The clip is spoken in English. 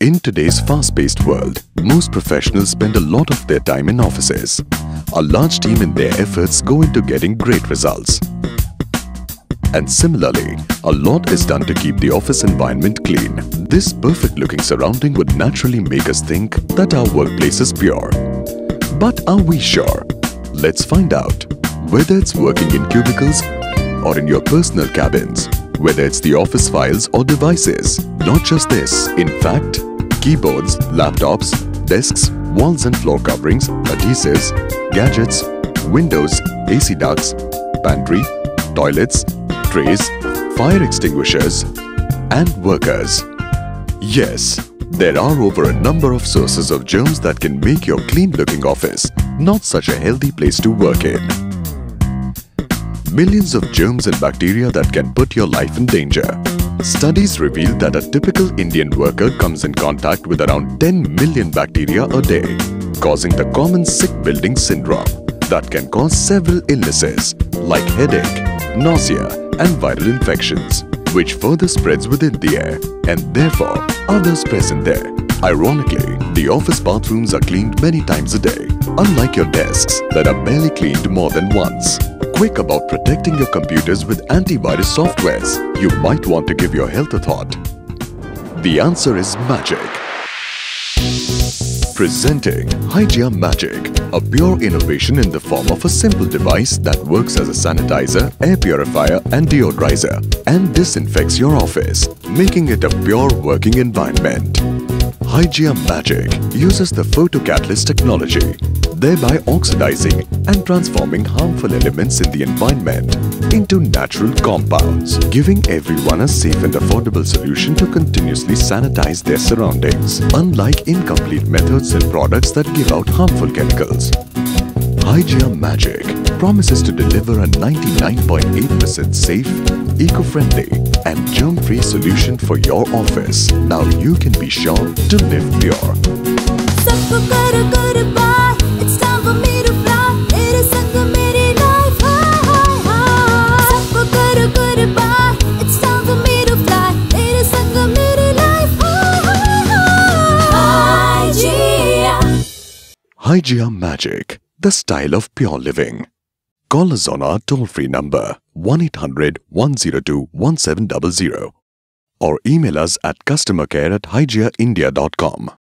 In today's fast-paced world, most professionals spend a lot of their time in offices. A large team and their efforts go into getting great results. And similarly, a lot is done to keep the office environment clean. This perfect-looking surrounding would naturally make us think that our workplace is pure. But are we sure? Let's find out. Whether it's working in cubicles or in your personal cabins, whether it's the office files or devices. Not just this, in fact, keyboards, laptops, desks, walls and floor coverings, adhesives, gadgets, windows, AC ducts, pantry, toilets, trays, fire extinguishers and workers. Yes, there are over a number of sources of germs that can make your clean-looking office not such a healthy place to work in. Millions of germs and bacteria that can put your life in danger. Studies reveal that a typical Indian worker comes in contact with around 10 million bacteria a day, causing the common sick building syndrome that can cause several illnesses like headache, nausea and viral infections, which further spreads within the air and therefore others present there. Ironically, the office bathrooms are cleaned many times a day, unlike your desks that are barely cleaned more than once. Quick about protecting your computers with antivirus softwares, you might want to give your health a thought. The answer is magic. Presenting Hygia Magic, a pure innovation in the form of a simple device that works as a sanitizer, air purifier and deodorizer and disinfects your office, making it a pure working environment. Hygia Magic uses the photocatalyst technology, thereby oxidizing and transforming harmful elements in the environment into natural compounds, giving everyone a safe and affordable solution to continuously sanitize their surroundings, unlike incomplete methods and products that give out harmful chemicals. Hygia Magic promises to deliver a 99.8% safe, eco-friendly and germ-free solution for your office. Now you can be sure to live pure. Hygia Magic, the style of pure living. Call us on our toll-free number 1-800-102-1700 or email us at customercare@hygiaindia.com.